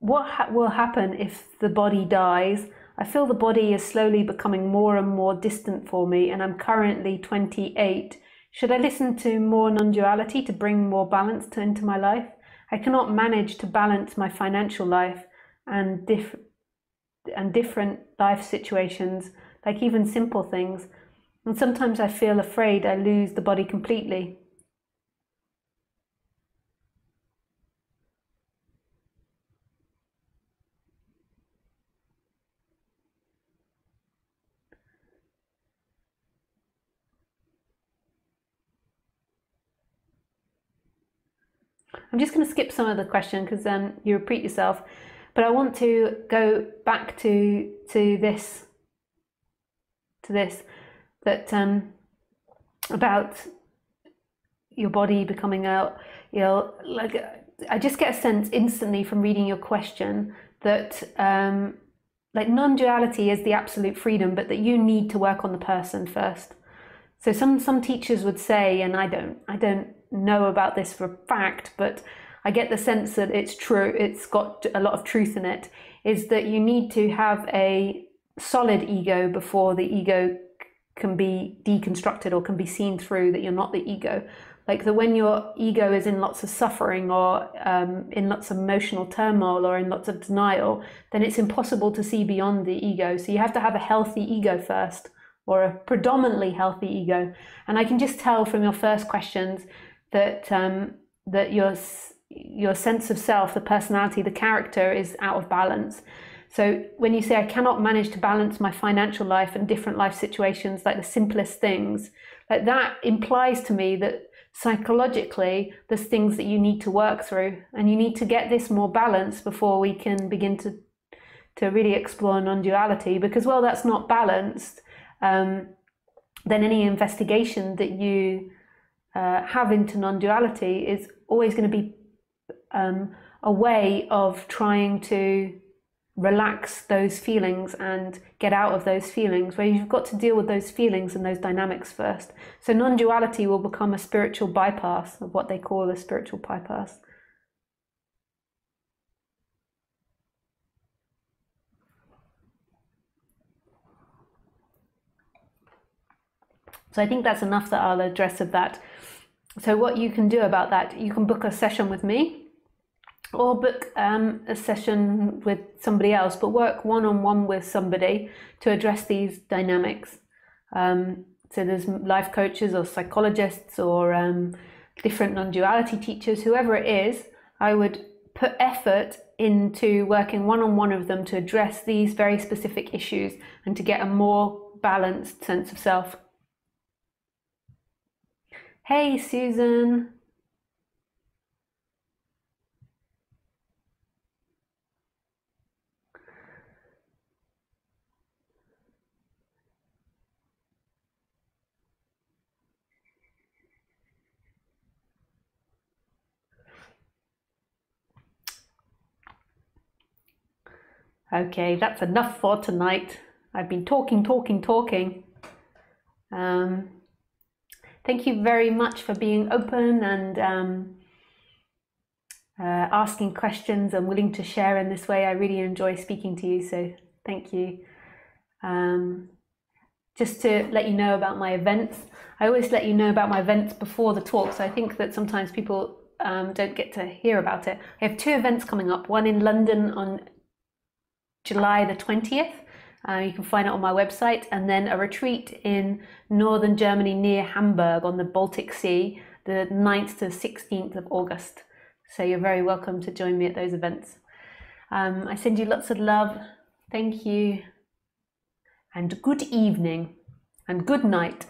what will happen if the body dies? I feel the body is slowly becoming more and more distant for me, and I'm currently 28. Should I listen to more non-duality to bring more balance into my life? I cannot manage to balance my financial life and different life situations, like even simple things. And sometimes I feel afraid I lose the body completely. I'm just going to skip some of the question because you repeat yourself, but I want to go back to this that about your body becoming ill. Like, I just get a sense instantly from reading your question that like non-duality is the absolute freedom, but that you need to work on the person first. So some teachers would say, and I don't know about this for a fact, but I get the sense that it's true, it's got a lot of truth in it, is that you need to have a solid ego before the ego can be deconstructed or can be seen through that you're not the ego. Like that when your ego is in lots of suffering or in lots of emotional turmoil or in lots of denial, then it's impossible to see beyond the ego. So you have to have a healthy ego first, or a predominantly healthy ego. And I can just tell from your first questions that that your sense of self, the personality, the character is out of balance. So when you say I cannot manage to balance my financial life and different life situations, like the simplest things, like that implies to me that psychologically there's things that you need to work through, and you need to get this more balanced before we can begin to really explore non-duality, because well, that's not balanced. Then any investigation that you have into non-duality is always going to be a way of trying to relax those feelings and get out of those feelings, where you've got to deal with those feelings and those dynamics first. So non-duality will become a spiritual bypass, of what they call a spiritual bypass. So I think that's enough that I'll address of that. So what you can do about that, you can book a session with me, or book a session with somebody else, but work one-on-one with somebody to address these dynamics. So there's life coaches or psychologists or different non-duality teachers, whoever it is. I would put effort into working one-on-one with them to address these very specific issues and to get a more balanced sense of self. Hey, Susan. Okay, that's enough for tonight. I've been talking. Thank you very much for being open and asking questions and willing to share in this way. I really enjoy speaking to you, so thank you. Just to let you know about my events, I always let you know about my events before the talk, so I think that sometimes people don't get to hear about it. I have two events coming up, one in London on July the 20th. You can find it on my website, and then a retreat in northern Germany near Hamburg on the Baltic Sea, the 9th to 16th of August. So you're very welcome to join me at those events. I send you lots of love. Thank you, and good evening, and good night.